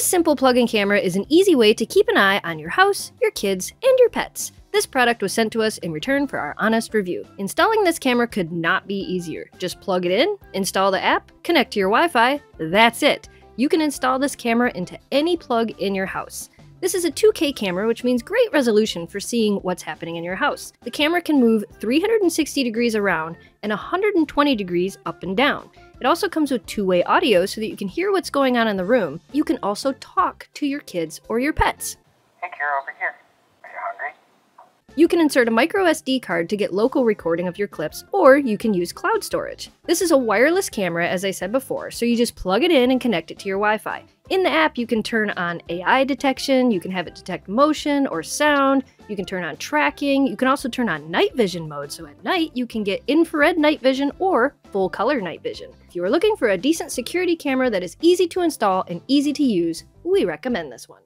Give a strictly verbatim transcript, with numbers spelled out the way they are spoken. This simple plug-in camera is an easy way to keep an eye on your house, your kids, and your pets. This product was sent to us in return for our honest review. Installing this camera could not be easier. Just plug it in, install the app, connect to your Wi-Fi, that's it. You can install this camera into any plug in your house. This is a two K camera, which means great resolution for seeing what's happening in your house. The camera can move three hundred sixty degrees around and one hundred twenty degrees up and down. It also comes with two-way audio so that you can hear what's going on in the room. You can also talk to your kids or your pets. Hey, Kara, over here. Are you hungry? You can insert a micro S D card to get local recording of your clips, or you can use cloud storage. This is a wireless camera, as I said before, so you just plug it in and connect it to your Wi-Fi. In the app, you can turn on A I detection, you can have it detect motion or sound, you can turn on tracking, you can also turn on night vision mode, so at night you can get infrared night vision or full color night vision. If you are looking for a decent security camera that is easy to install and easy to use, we recommend this one.